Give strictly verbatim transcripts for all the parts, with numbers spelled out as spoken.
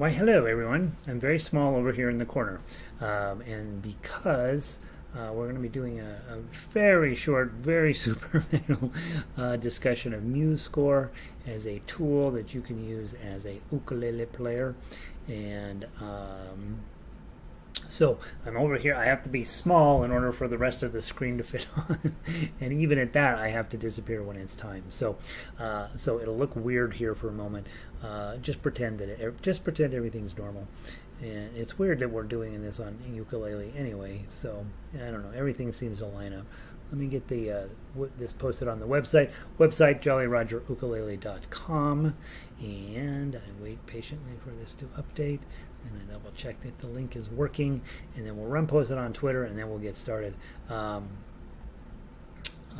Why, hello everyone. I'm very small over here in the corner, um, and because uh, we're going to be doing a, a very short, very superficial uh, discussion of MuseScore as a tool that you can use as a ukulele player, and um, so I'm over here. I have to be small in order for the rest of the screen to fit on, and even at that I have to disappear when it's time. So uh, so it'll look weird here for a moment. Uh, just pretend that it, just pretend everything's normal. And it's weird that we're doing this on ukulele anyway, so I don't know, everything seems to line up. Let me get the uh, w this posted on the website, website jolly roger ukulele dot com, and I wait patiently for this to update, and I double check that the link is working, and then we'll run post it on Twitter, and then we'll get started. Um, uh,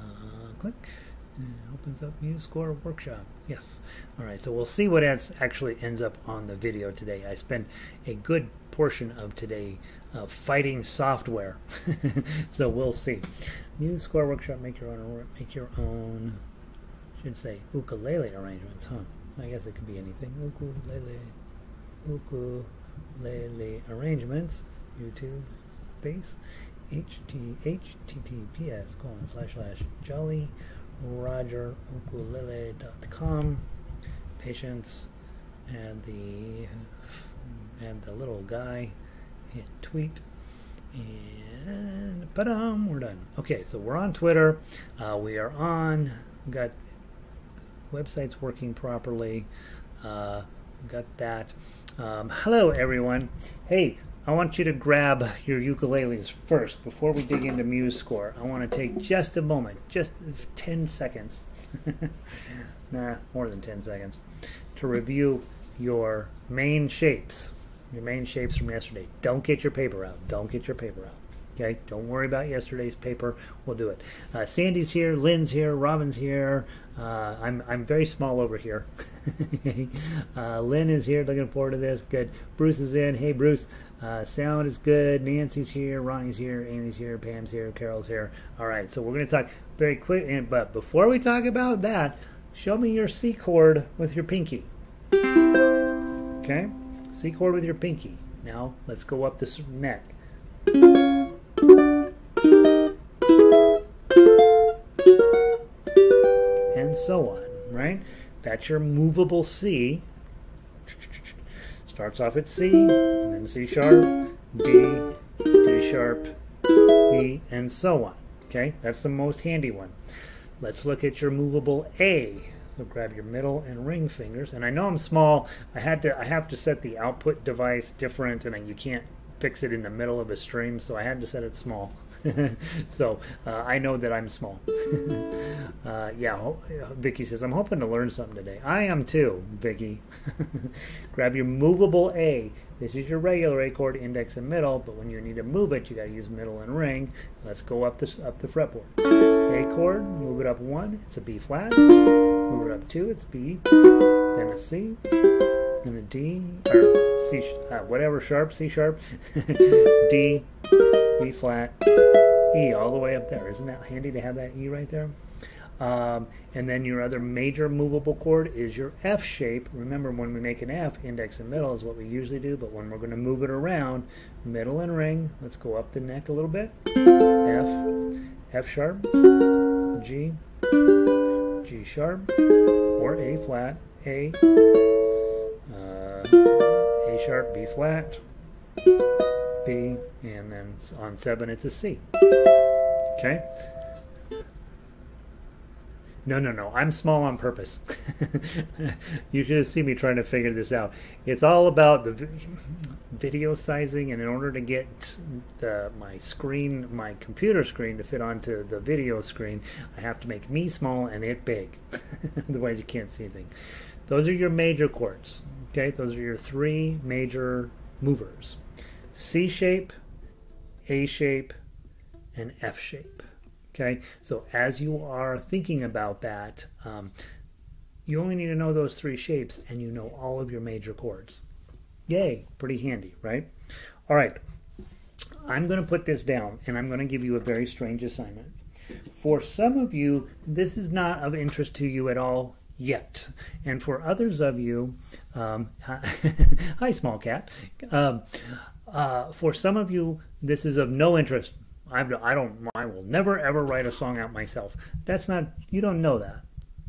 click. And it opens up MuseScore Workshop. Yes. All right, so we'll see what else actually ends up on the video today. I spent a good portion of today uh, fighting software, so we'll see. MuseScore Workshop, make your own, make your own, should say ukulele arrangements, huh? I guess it could be anything. Ukulele, ukulele arrangements, YouTube space, https colon slash slash jolly. roger ukulele dot com. Patience, and the and the little guy, hit tweet, and ba-dum, we're done. Okay, so we're on Twitter. Uh, we are on. We've got websites working properly. Uh, we've got that. Um, hello, everyone. Hey. I want you to grab your ukuleles first before we dig into MuseScore. I want to take just a moment, just ten seconds, nah, more than ten seconds, to review your main shapes, your main shapes from yesterday. Don't get your paper out. Don't get your paper out. Okay, don't worry about yesterday's paper. We'll do it. Uh, Sandy's here, Lynn's here, Robin's here. Uh, I'm I'm very small over here. uh, Lynn is here. Looking forward to this. Good. Bruce is in. Hey, Bruce. Uh, sound is good. Nancy's here. Ronnie's here. Amy's here. Pam's here. Carol's here. All right. So we're going to talk very quick. And but before we talk about that, show me your C chord with your pinky. Okay. C chord with your pinky. Now let's go up this neck. And so on, right? That's your movable C. Starts off at C, and then C sharp, D, D sharp, E, and so on. Okay, that's the most handy one. Let's look at your movable A. So grab your middle and ring fingers. And I know I'm small. I had to. I have to set the output device different, and you can't fix it in the middle of a stream, so I had to set it small. So uh, I know that I'm small. uh, yeah, Vicky says, I'm hoping to learn something today. I am too, Vicky. Grab your movable A. This is your regular A chord, index and middle, but when you need to move it, you gotta use middle and ring. Let's go up, this, up the fretboard. A chord, move it up one, it's a B flat. Move it up two, it's B, then a C, and a D, or C, uh, whatever sharp, C sharp, D, E flat, E, all the way up there. Isn't that handy to have that E right there? Um, and then your other major movable chord is your F shape. Remember, when we make an F, index and middle is what we usually do, but when we're going to move it around, middle and ring, let's go up the neck a little bit. F, F sharp, G, G sharp, or A flat, A, uh, A sharp, B flat, B, and then on seven it's a C. Okay? No, no, no. I'm small on purpose. You should see me trying to figure this out. It's all about the video sizing, and in order to get the, my screen, my computer screen, to fit onto the video screen, I have to make me small and it big. Otherwise you can't see anything. Those are your major chords. Okay? Those are your three major movers. C shape, A shape, and F shape. Okay, so as you are thinking about that, um, you only need to know those three shapes, and you know all of your major chords. Yay, pretty handy, right? All right, I'm going to put this down, and I'm going to give you a very strange assignment. For some of you, this is not of interest to you at all. yet. And for others of you, um, hi, small cat. Um, uh, for some of you, this is of no interest. I don't. I will never ever write a song out myself. That's not. You don't know that.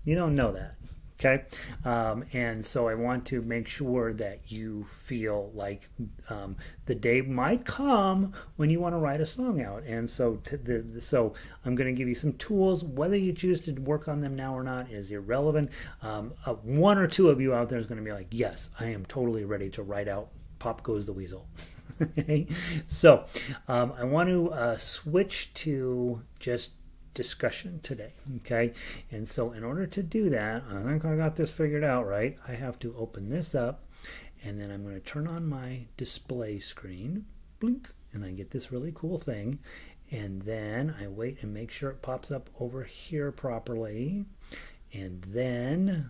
You don't know that. Okay. Um, and so I want to make sure that you feel like um, the day might come when you want to write a song out. And so, to the, so I'm going to give you some tools. Whether you choose to work on them now or not is irrelevant. Um, uh, one or two of you out there is going to be like, yes, I am totally ready to write out Pop Goes the Weasel. So um, I want to uh, switch to just discussion today, okay? And so in order to do that, I think I got this figured out, right? I have to open this up, and then I'm going to turn on my display screen, blink, and I get this really cool thing. And then I wait and make sure it pops up over here properly. And then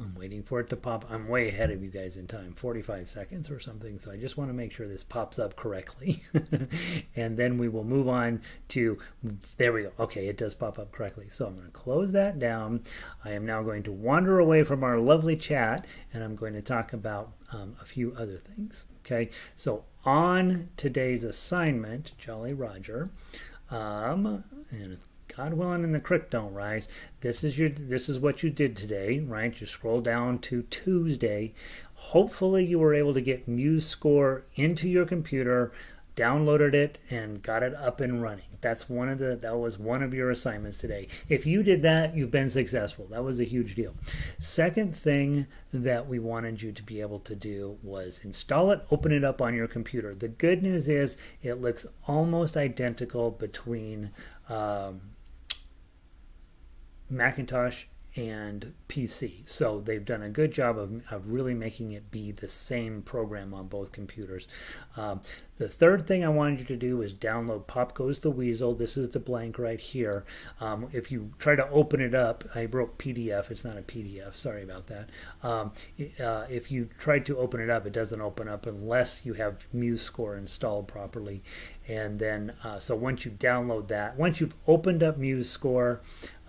I'm waiting for it to pop. I'm way ahead of you guys in time, forty-five seconds or something. So I just want to make sure this pops up correctly. And then we will move on to, there we go. Okay, it does pop up correctly. So I'm going to close that down. I am now going to wander away from our lovely chat, and I'm going to talk about um, a few other things. Okay, so on today's assignment, Jolly Roger, um, and if God willing and the creek don't rise, this is your this is what you did today, right? You scroll down to Tuesday. Hopefully you were able to get MuseScore into your computer, downloaded it, and got it up and running. That's one of the that was one of your assignments today. If you did that, you've been successful. That was a huge deal. Second thing that we wanted you to be able to do was install it, open it up on your computer. The good news is it looks almost identical between um, Macintosh and P C. So they've done a good job of, of really making it be the same program on both computers. Um, the third thing I wanted you to do is download Pop Goes the Weasel. This is the blank right here. Um, if you try to open it up, I wrote P D F. It's not a P D F. Sorry about that. Um, uh, if you try to open it up, it doesn't open up unless you have MuseScore installed properly. And then, uh, so once you download that, once you've opened up MuseScore,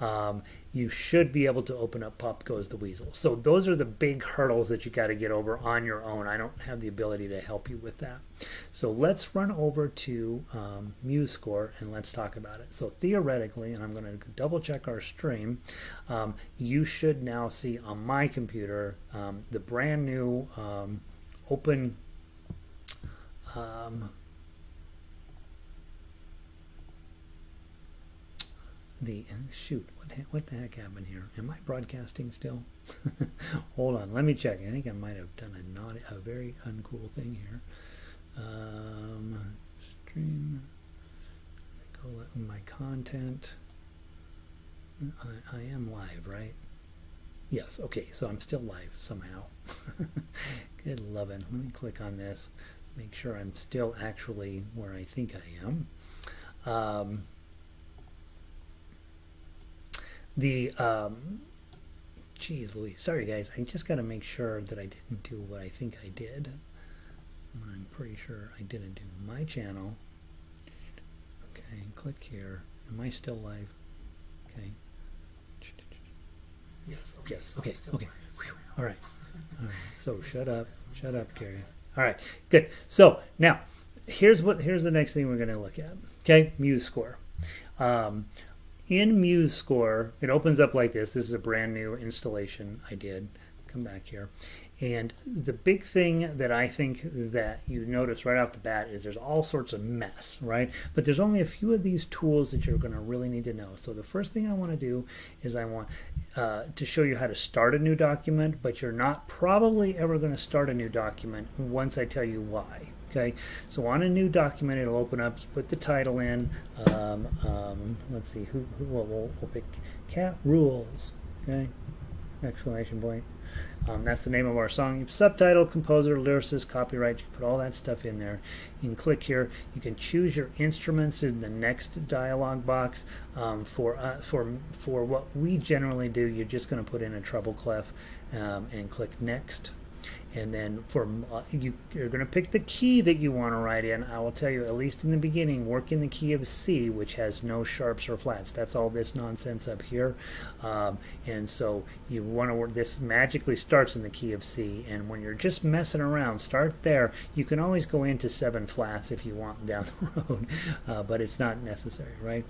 um, you should be able to open up Pop Goes the Weasel. So those are the big hurdles that you got to get over on your own. I don't have the ability to help you with that. So let's run over to um, MuseScore and let's talk about it. So theoretically, and I'm going to double check our stream, um, you should now see on my computer um, the brand new um, open um, the shoot. What the heck happened here? Am I broadcasting still? Hold on, let me check. I think I might have done a not a very uncool thing here. Um, stream, go let my content. I, I am live, right? Yes. Okay, so I'm still live somehow. Good lovin'. Let me click on this. Make sure I'm still actually where I think I am. Um, The, um, geez Louise, sorry guys, I just got to make sure that I didn't do what I think I did. I'm pretty sure I didn't do my channel. Okay, click here. Am I still live? Okay. Yes, okay, yes, okay, okay. All right. All right, so shut up, shut up, Gary. All right, good. So now, here's what, here's the next thing we're going to look at. Okay, MuseScore. Um, In MuseScore, it opens up like this. This is a brand new installation I did. Come back here. And the big thing that I think that you notice right off the bat is there's all sorts of mess, right? But there's only a few of these tools that you're going to really need to know. So the first thing I want to do is I want uh, to show you how to start a new document, but you're not probably ever going to start a new document once I tell you why, okay? So on a new document, it'll open up, you put the title in, um, um, let's see, who, who we'll, we'll, we'll pick Cat Rules, okay, exclamation point. Um, that's the name of our song. Subtitle, composer, lyricist, copyright, you put all that stuff in there. You can click here. You can choose your instruments in the next dialog box. Um, for, uh, for, for what we generally do, you're just going to put in a treble clef um, and click next. And then for uh, you, you're going to pick the key that you want to write in. I will tell you, at least in the beginning, work in the key of C, which has no sharps or flats. That's all this nonsense up here. Um, and so you want to work. This magically starts in the key of C. And when you're just messing around, start there. You can always go into seven flats if you want down the road, uh, but it's not necessary, right?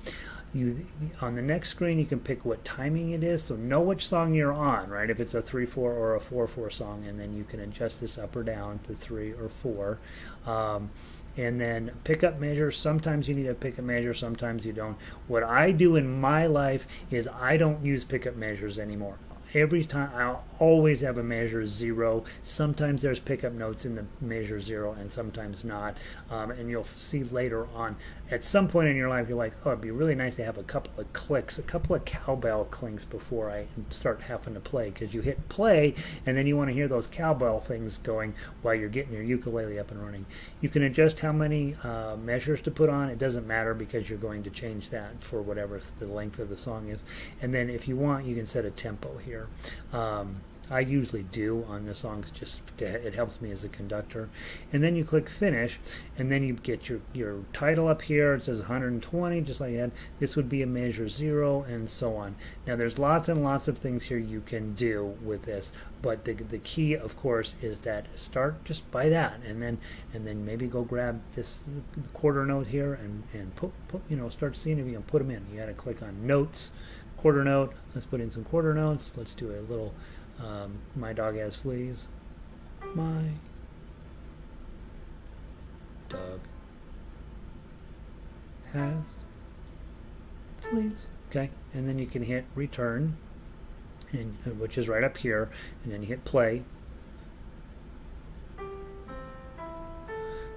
You, on the next screen, you can pick what timing it is, so know which song you're on, right? If it's a three four or a four four song, and then you can adjust this up or down to three or four. Um, and then pickup measure, sometimes you need a pickup measure, sometimes you don't. What I do in my life is I don't use pickup measures anymore. Every time I'll always have a measure zero. Sometimes there's pickup notes in the measure zero and sometimes not. Um, and you'll see later on, at some point in your life, you're like, oh, it'd be really nice to have a couple of clicks, a couple of cowbell clinks before I start having to play, because you hit play and then you want to hear those cowbell things going while you're getting your ukulele up and running. You can adjust how many uh, measures to put on. It doesn't matter because you're going to change that for whatever the length of the song is. And then if you want, you can set a tempo here. Um, I usually do on the songs, just to, it helps me as a conductor. And then you click finish, and then you get your, your title up here. It says one hundred twenty, just like that. This would be a measure zero, and so on. Now there's lots and lots of things here you can do with this, but the, the key, of course, is that start just by that, and then and then maybe go grab this quarter note here and, and put, put, you know, start seeing if you can put them in. You gotta click on notes. Quarter note, let's put in some quarter notes. Let's do a little, um, my dog has fleas. My dog has fleas. Okay, and then you can hit return, and which is right up here, and then you hit play.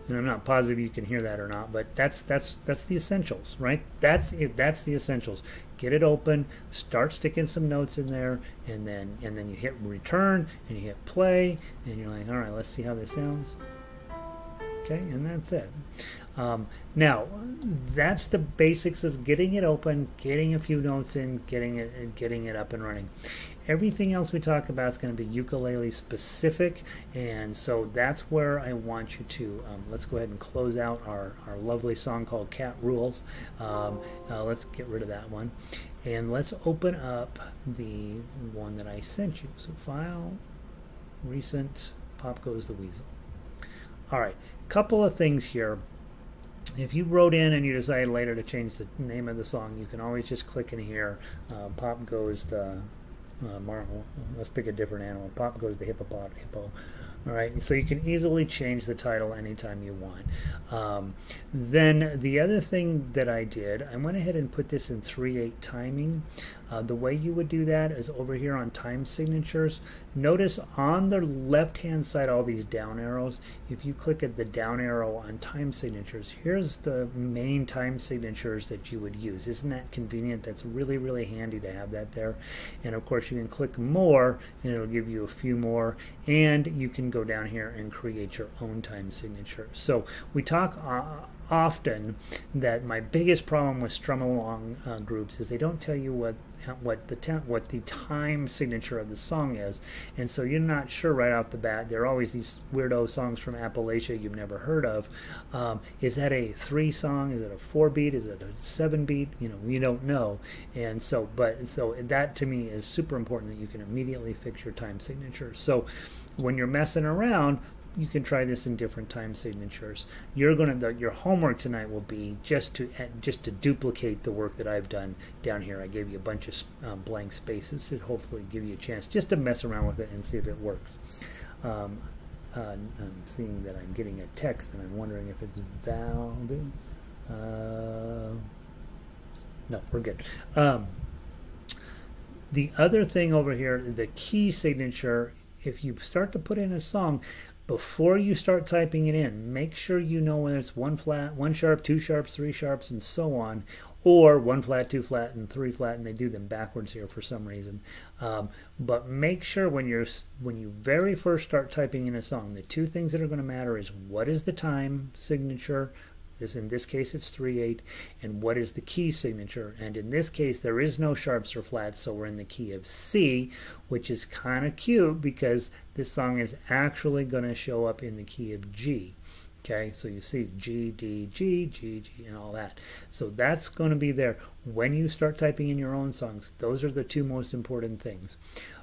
And I'm not positive you can hear that or not, but that's that's that's the essentials, right? That's it. That's the essentials. Get it open, start sticking some notes in there, and then and then you hit return and you hit play, and you're like, all right, let's see how this sounds. Okay, and that's it. Um, now, that's the basics of getting it open, getting a few notes in, getting it getting it up and running. Everything else we talk about is going to be ukulele specific, and so that's where I want you to. Um, let's go ahead and close out our, our lovely song called Cat Rules. Um, uh, let's get rid of that one. And let's open up the one that I sent you. So File, Recent, Pop Goes the Weasel. All right, couple of things here. If you wrote in and you decided later to change the name of the song, you can always just click in here. Uh, Pop Goes the... Uh, Marvel. Let's pick a different animal. Pop Goes the hippopot hippo. All right, so you can easily change the title anytime you want. Um, then the other thing that I did, I went ahead and put this in three eight timing. Uh, the way you would do that is over here on time signatures. Notice on the left-hand side all these down arrows. If you click at the down arrow on time signatures, here's the main time signatures that you would use. Isn't that convenient? That's really, really handy to have that there. And of course, you can click more, and it'll give you a few more. And you can go down here and create your own time signature. So we talk uh, often that my biggest problem with strum along uh, groups is they don't tell you what what the what the time signature of the song is, and so you're not sure right off the bat. There are always these weirdo songs from Appalachia you've never heard of. Um, is that a three song? Is it a four beat? Is it a seven beat? You know, you don't know. And so, but so that to me is super important that you can immediately fix your time signature. So when you're messing around, you can try this in different time signatures. You're gonna the, your homework tonight will be just to just to duplicate the work that I've done down here. I gave you a bunch of um, blank spaces to hopefully give you a chance just to mess around with it and see if it works. Um, uh, I'm seeing that I'm getting a text and I'm wondering if it's valid. Uh, no, we're good. Um, the other thing over here, the key signature. If you start to put in a song, before you start typing it in, make sure you know whether it's one flat, one sharp, two sharps, three sharps, and so on, or one flat, two flat, and three flat, and they do them backwards here for some reason. Um, but make sure when you're when you very first start typing in a song, the two things that are going to matter is what is the time signature, is, in this case it's three eight, and what is the key signature, and in this case there is no sharps or flats, so we're in the key of C, which is kind of cute because this song is actually going to show up in the key of G. Okay, so you see G, D, G, G, G, and all that. So that's going to be there when you start typing in your own songs. Those are the two most important things.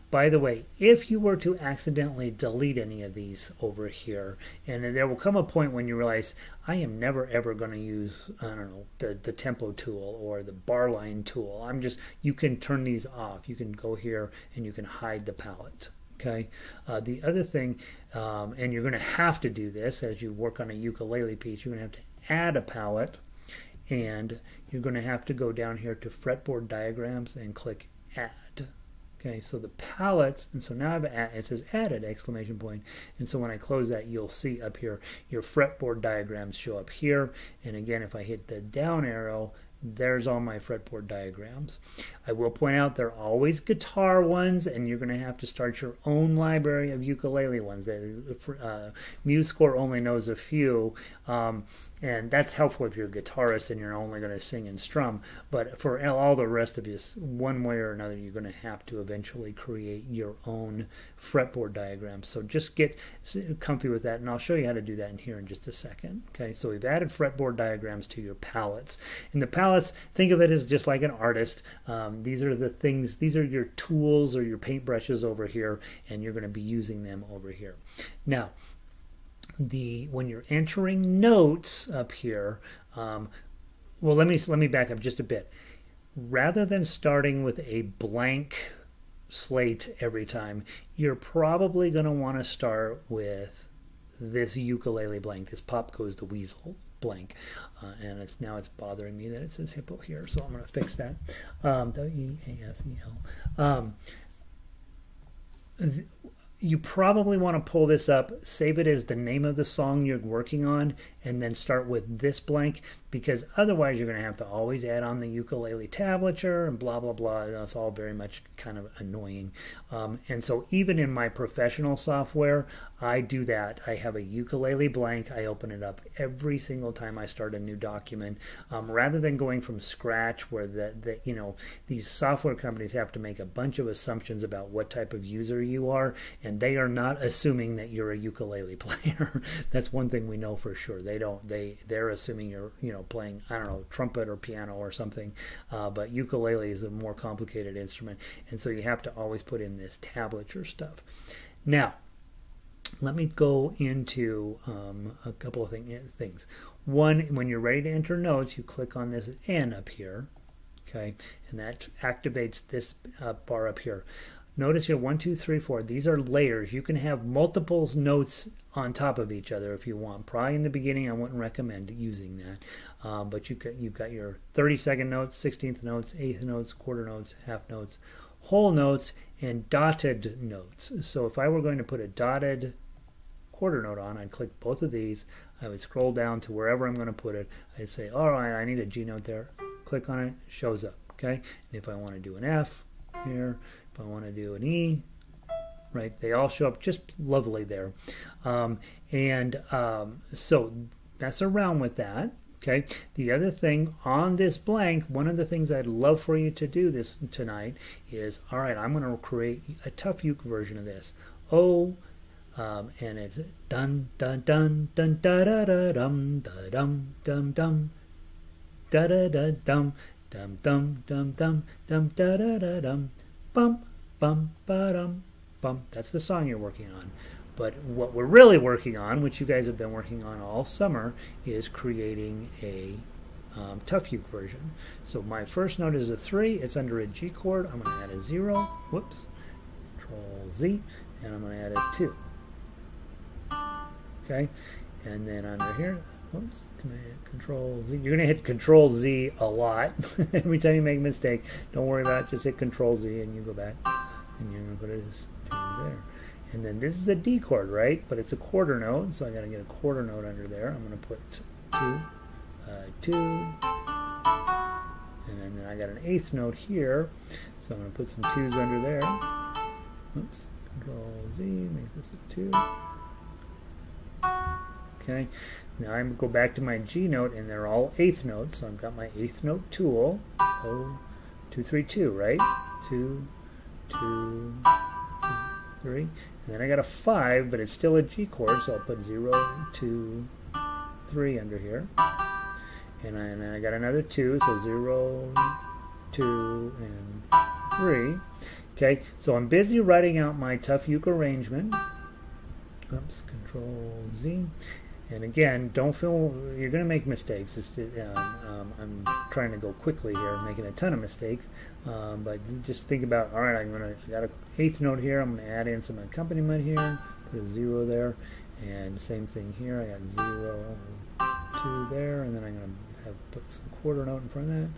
By the way, if you were to accidentally delete any of these over here, and then there will come a point when you realize, I am never ever going to use, I don't know, the, the tempo tool or the bar line tool. I'm just, you can turn these off. You can go here and you can hide the palette. Okay. Uh, the other thing, um, and you're going to have to do this as you work on a ukulele piece, you're going to have to add a palette, and you're going to have to go down here to fretboard diagrams and click add. Okay, so the palettes, and so now I've add, it says added exclamation point, and so when I close that, you'll see up here your fretboard diagrams show up here, and again if I hit the down arrow, there's all my fretboard diagrams. I will point out there are always guitar ones, and you're going to have to start your own library of ukulele ones. Uh, MuseScore only knows a few, um, and that's helpful if you're a guitarist and you're only going to sing and strum, but for all the rest of you, one way or another, you're going to have to eventually create your own fretboard diagrams. So just get comfy with that, and I'll show you how to do that in here in just a second. Okay, so we've added fretboard diagrams to your palettes, and the palettes, think of it as just like an artist. Um, these are the things, these are your tools or your paintbrushes over here, and you're going to be using them over here. Now, the when you're entering notes up here, um, well, let me let me back up just a bit. Rather than starting with a blank slate every time, you're probably going to want to start with this ukulele blank, this Pop Goes the Weasel blank, uh, and it's now it's bothering me that it says hippo here, so I'm going to fix that. Um, W E A S E L. Um, th you probably want to pull this up, save it as the name of the song you're working on, and then start with this blank, because otherwise you're going to have to always add on the ukulele tablature and blah blah blah. It's all very much kind of annoying, um, and so even in my professional software I do that. I have a ukulele blank, I open it up every single time I start a new document, um, rather than going from scratch where the, the you know, these software companies have to make a bunch of assumptions about what type of user you are, and they are not assuming that you're a ukulele player. That's one thing we know for sure. They don't, they they're assuming you're, you know, playing, I don't know, trumpet or piano or something, uh, but ukulele is a more complicated instrument, and so you have to always put in this tablature stuff. Now let me go into um, a couple of thing, things. One, when you're ready to enter notes, you click on this N up here, okay, and that activates this uh, bar up here. Notice here one, two, three, four. These are layers. You can have multiple notes on top of each other if you want. Probably in the beginning I wouldn't recommend using that, um, but you can, you've got your thirty second notes, sixteenth notes, eighth notes, quarter notes, half notes, whole notes, and dotted notes. So if I were going to put a dotted quarter note on, I'd click both of these. I would scroll down to wherever I'm going to put it. I'd say, all right, I need a G note there. Click on it, shows up. Okay, and if I want to do an F here, if I want to do an E, right, they all show up just lovely there. Um, and um, so mess around with that. Okay, the other thing on this blank, one of the things I'd love for you to do this tonight is, all right, I'm going to create a tough uke version of this. Oh, um, and it's dun dun dun dun da da da dum da dum dum dum da da da dum dum dum dum dum dum da da da dum bum bum ba dum. Bum. That's the song you're working on. But what we're really working on, which you guys have been working on all summer, is creating a um, tough uke version. So my first note is a three. It's under a G chord. I'm going to add a zero. Whoops. Control Z. And I'm going to add a two. Okay. And then under here, whoops. Can I hit Control Z? You're going to hit Control Z a lot. Every time you make a mistake, don't worry about it. Just hit Control Z and you go back. And you're going to go to this there. And then this is a D chord, right? But it's a quarter note, so I got to get a quarter note under there. I'm going to put two, uh, two, and then, then I got an eighth note here, so I'm going to put some twos under there. Oops, Control Z, make this a two. Okay, now I'm going to go back to my G note, and they're all eighth notes, so I've got my eighth note tool. Oh, two, three, two, right? Two, two, three. And then I got a five, but it's still a G chord, so I'll put zero, two, three under here. And then I got another two, so zero, two, and three. Okay, so I'm busy writing out my Tough Uke arrangement. Oops, Control Z. And again, don't feel you're going to make mistakes. It's, um, um, I'm trying to go quickly here, making a ton of mistakes. Um, but just think about, all right, I'm going to got an eighth note here. I'm going to add in some accompaniment here. Put a zero there, and same thing here. I got zero, two there, and then I'm going to have put some quarter note in front of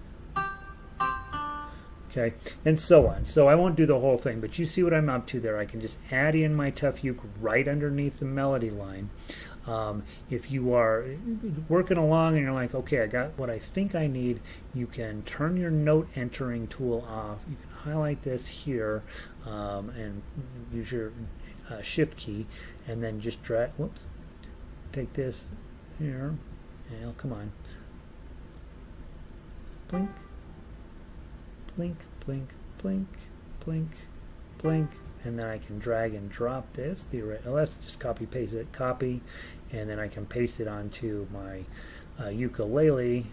that. Okay, and so on. So I won't do the whole thing, but you see what I'm up to there. I can just add in my Tough Uke right underneath the melody line. Um, if you are working along and you're like, okay, I got what I think I need, you can turn your note entering tool off. You can highlight this here um, and use your uh, shift key, and then just drag, whoops, take this here, and oh, come on, blink, blink, blink, blink, blink, blink. And then I can drag and drop this. The, oh, let's just copy paste it, copy, and then I can paste it onto my uh, ukulele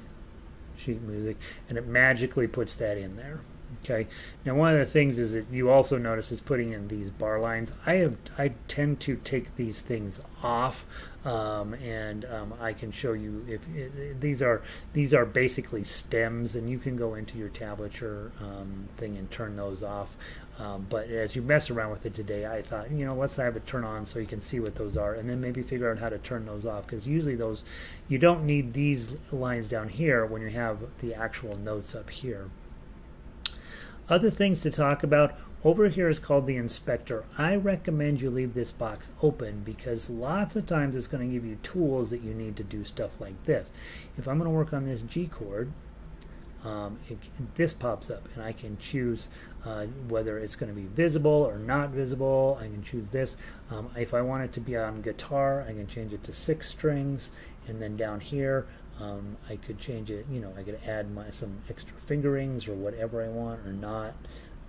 sheet music, and it magically puts that in there. Okay. Now one of the things is that you also notice is putting in these bar lines. I have I tend to take these things off, um, and um, I can show you if, if these are these are basically stems, and you can go into your tablature um, thing and turn those off. Um, but as you mess around with it today, I thought, you know, let's have it turn on so you can see what those are, and then maybe figure out how to turn those off, because usually those, you don't need these lines down here when you have the actual notes up here. Other things to talk about, over here is called the inspector. I recommend you leave this box open, because lots of times it's going to give you tools that you need to do stuff like this. If I'm going to work on this G chord, Um, it, this pops up, and I can choose uh, whether it's going to be visible or not visible. I can choose this. Um, if I want it to be on guitar, I can change it to six strings, and then down here um, I could change it, you know, I could add my, some extra fingerings or whatever I want or not.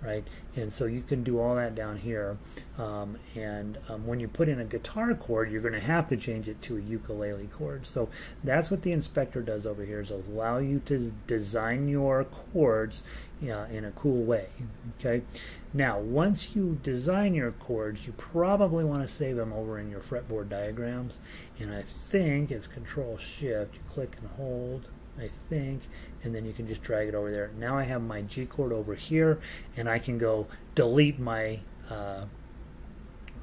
Right, and so you can do all that down here, um, and um, when you put in a guitar chord, you're going to have to change it to a ukulele chord. So that's what the inspector does over here, is allow you to design your chords uh, in a cool way. Okay, now once you design your chords, you probably want to save them over in your fretboard diagrams, and I think it's Control Shift, you click and hold, I think, and then you can just drag it over there. Now I have my G chord over here, and I can go delete my uh,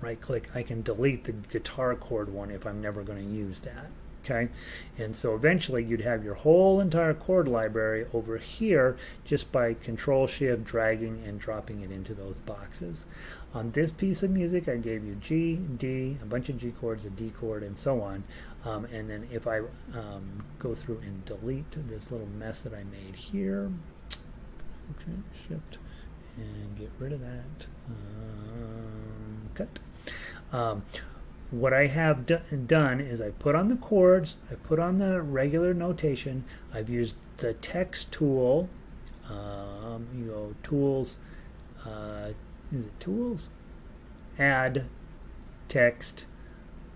right click. I can delete the guitar chord one if I'm never going to use that. Okay, and so eventually you'd have your whole entire chord library over here just by Control Shift dragging and dropping it into those boxes. On this piece of music, I gave you G, D, a bunch of G chords, a D chord, and so on. Um, and then if I um, go through and delete this little mess that I made here, okay, shift and get rid of that. Um, cut. Um, What I have do done is I put on the chords, I put on the regular notation, I've used the text tool, um, you go tools, uh, is it tools? Add text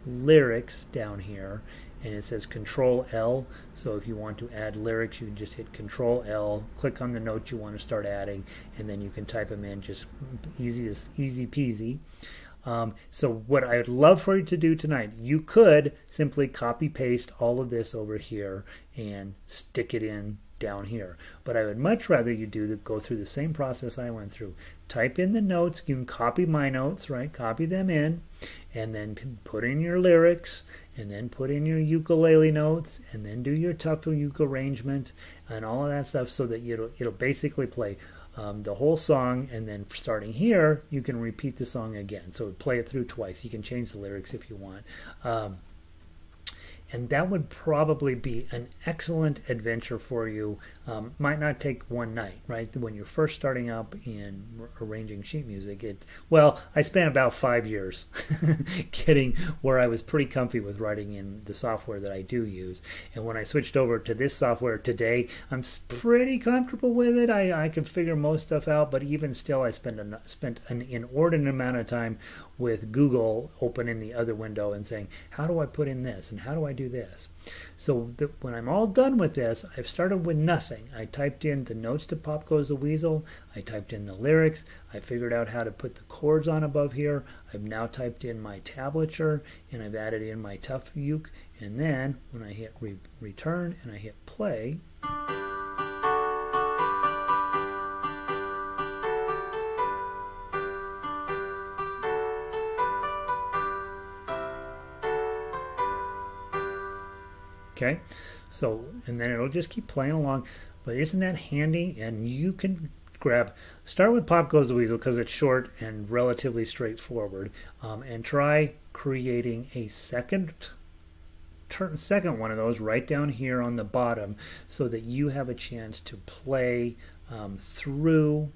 lyrics down here, and it says Control L, so if you want to add lyrics, you can just hit Control L, click on the note you want to start adding, and then you can type them in, just easy as easy peasy. Um, so what I would love for you to do tonight, you could simply copy paste all of this over here and stick it in down here. But I would much rather you do the, go through the same process I went through. Type in the notes, you can copy my notes, right? Copy them in, and then put in your lyrics, and then put in your ukulele notes, and then do your Tough Uke arrangement and all of that stuff, so that it'll, it'll basically play Um, the whole song, and then starting here you can repeat the song again, so play it through twice. You can change the lyrics if you want, um, and that would probably be an excellent adventure for you. Um, might not take one night, right? When you're first starting up in arranging sheet music, it well, I spent about five years getting where I was pretty comfy with writing in the software that I do use. And when I switched over to this software today, I'm pretty comfortable with it. I, I can figure most stuff out, but even still, I spend an, spent an inordinate amount of time with Google opening the other window and saying, how do I put in this and how do I do this? So the, when I'm all done with this, I've started with nothing. I typed in the notes to Pop Goes the Weasel. I typed in the lyrics. I figured out how to put the chords on above here. I've now typed in my tablature, and I've added in my tough uke. And then when I hit re return and I hit play, okay, so, and then it'll just keep playing along. But isn't that handy? And you can grab, start with Pop Goes the Weasel because it's short and relatively straightforward, um, and try creating a second turn, second one of those right down here on the bottom, so that you have a chance to play um, through.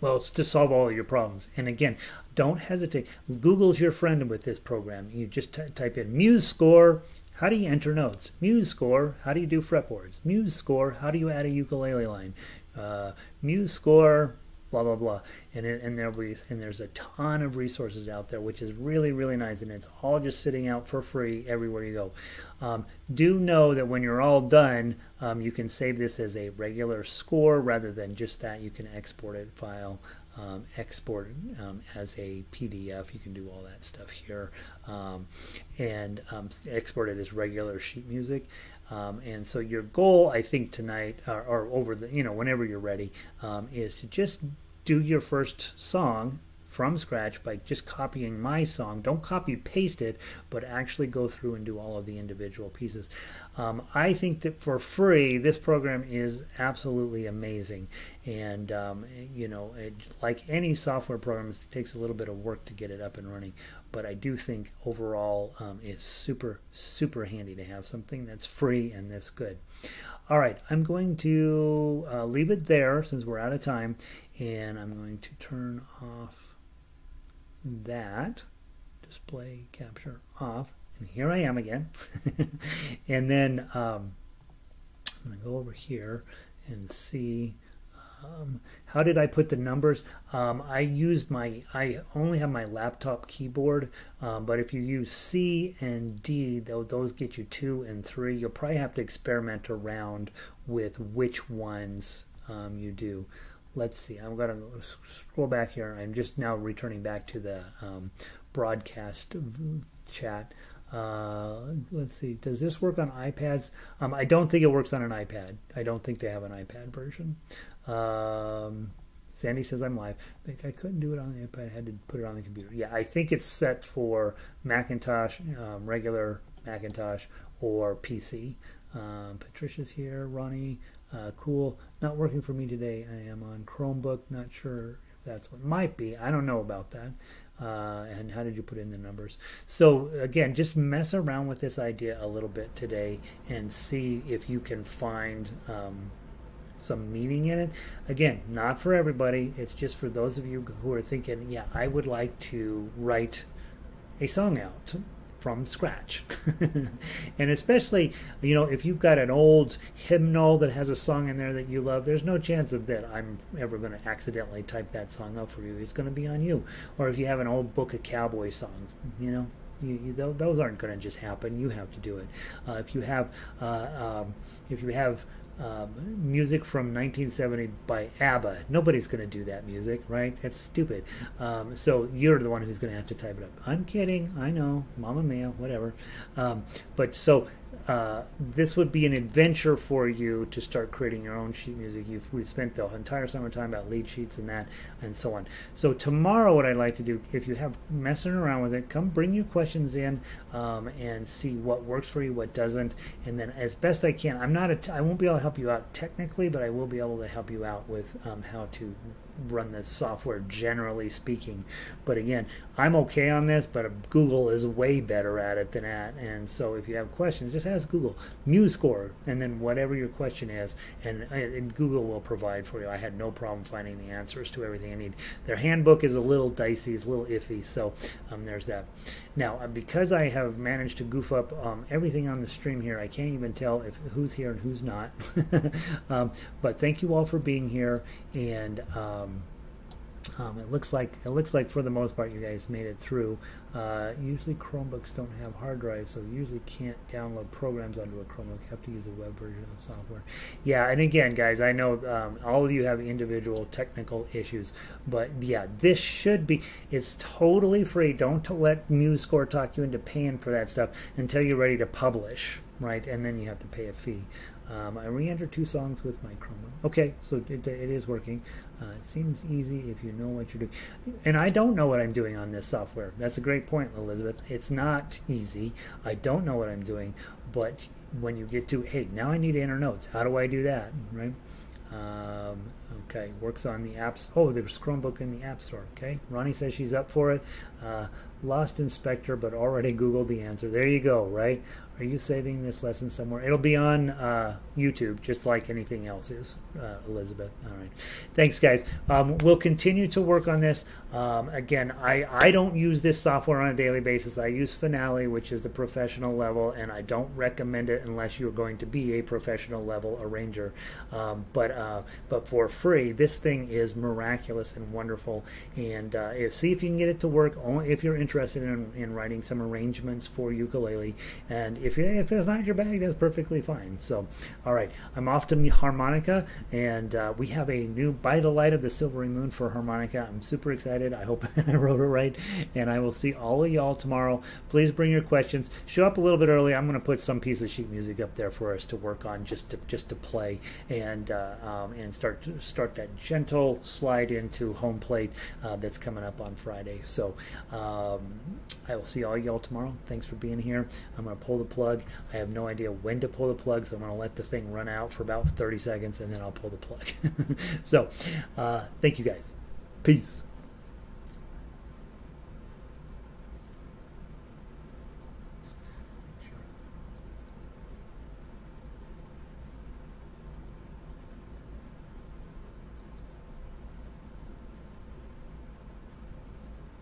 Well, it's to solve all of your problems. And again, don't hesitate. Google's your friend with this program. You just t type in MuseScore. How do you enter notes? MuseScore, how do you do fretboards? MuseScore, how do you add a ukulele line? Uh, MuseScore, blah, blah, blah. And, it, and, there'll be, and there's a ton of resources out there, which is really, really nice. And it's all just sitting out for free everywhere you go. Um, do know that when you're all done, um, you can save this as a regular score rather than just that. You can export it file. Um, export um, as a P D F. You can do all that stuff here, um, and um, export it as regular sheet music. Um, and so your goal, I think, tonight, or, or over the, you know, whenever you're ready, um, is to just do your first song from scratch by just copying my song. Don't copy paste it, but actually go through and do all of the individual pieces. Um, I think that for free, this program is absolutely amazing. And um, you know, it, like any software program, it takes a little bit of work to get it up and running. But I do think overall, um, it's super, super handy to have something that's free and this good. All right, I'm going to uh, leave it there since we're out of time, and I'm going to turn off that display capture off, and here I am again. And then um, I'm gonna go over here and see um, how did I put the numbers. um, I used my I only have my laptop keyboard, um, but if you use C and D, though, those get you two and three. You'll probably have to experiment around with which ones um, you do. Let's see, I'm going to scroll back here. I'm just now returning back to the um, broadcast chat. Uh, let's see, does this work on iPads? Um, I don't think it works on an iPad. I don't think they have an iPad version. Um, Sandy says I'm live. I think I couldn't do it on the iPad. I had to put it on the computer. Yeah, I think it's set for Macintosh, um, regular Macintosh, or P C. Um, Patricia's here, Ronnie. Uh, cool, not working for me today. I am on Chromebook, not sure if that's what might be. I don't know about that. Uh, and how did you put in the numbers? So again, just mess around with this idea a little bit today and see if you can find um, some meaning in it. Again, not for everybody. It's just for those of you who are thinking, yeah, I would like to write a song out from scratch. And especially, you know, if you've got an old hymnal that has a song in there that you love, there's no chance of that I'm ever going to accidentally type that song up for you. It's going to be on you. Or if you have an old book of cowboy songs, you know, you, you, those aren't going to just happen. You have to do it. Uh, if you have, uh, um, if you have um, music from nineteen seventy by ABBA, nobody's going to do that music, right? That's stupid. Um, so you're the one who's going to have to type it up. I'm kidding. I know, Mama Mia, whatever. Um, but so uh, this would be an adventure for you to start creating your own sheet music. You've, we've spent the entire summer talking about lead sheets and that and so on. So tomorrow, what I'd like to do, if you have messing around with it, come bring your questions in um, and see what works for you, what doesn't, and then as best I can. I'm not a t I won't be able to help you out technically, but I will be able to help you out with um, how to run this software, generally speaking. But again, I'm okay on this, but Google is way better at it than that. And so if you have questions, just ask Google, MuseScore, and then whatever your question is, and, and Google will provide for you. I had no problem finding the answers to everything I need. Their handbook is a little dicey, it's a little iffy, so um, there's that. Now, because I have managed to goof up um, everything on the stream here, I can't even tell if who's here and who's not. um, but thank you all for being here, and um, um, it looks like it looks like for the most part you guys made it through. Uh, usually Chromebooks don't have hard drives, so you usually can't download programs onto a Chromebook. You have to use a web version of the software. Yeah, and again, guys, I know um, all of you have individual technical issues, but yeah, this should be, it's totally free. Don't let MuseScore talk you into paying for that stuff until you're ready to publish, right? And then you have to pay a fee. Um, I re-entered two songs with my Chromebook. Okay, so it, it is working. Uh, it seems easy if you know what you're doing. And I don't know what I'm doing on this software. That's a great point, Elizabeth. It's not easy. I don't know what I'm doing. But when you get to, hey, now I need to enter notes. How do I do that, right? Um, okay, works on the apps. Oh, there's Chromebook in the App Store. Okay, Ronnie says she's up for it. Uh, lost inspector, but already Googled the answer. There you go, right? Are you saving this lesson somewhere? It'll be on uh, YouTube, just like anything else is, uh, Elizabeth. All right. Thanks, guys. Um, we'll continue to work on this. Um, again, I, I don't use this software on a daily basis. I use Finale, which is the professional level, and I don't recommend it unless you're going to be a professional level arranger. Um, but, uh, but for free, this thing is miraculous and wonderful. And uh, if, see if you can get it to work, only if you're interested in, in writing some arrangements for ukulele. And if, you, if that's not your bag, that's perfectly fine. So, all right, I'm off to harmonica, and uh, we have a new By the Light of the Silvery Moon for harmonica. I'm super excited. I hope I wrote it right, and I will see all of y'all tomorrow. Please bring your questions. Show up a little bit early. I'm going to put some piece of sheet music up there for us to work on, just to just to play, and uh, um, and start to start that gentle slide into home plate uh, that's coming up on Friday. So um, I will see all y'all tomorrow. Thanks for being here. I'm going to pull the plug. I have no idea when to pull the plug, so I'm going to let the thing run out for about thirty seconds, and then I'll pull the plug. So uh, thank you guys. Peace.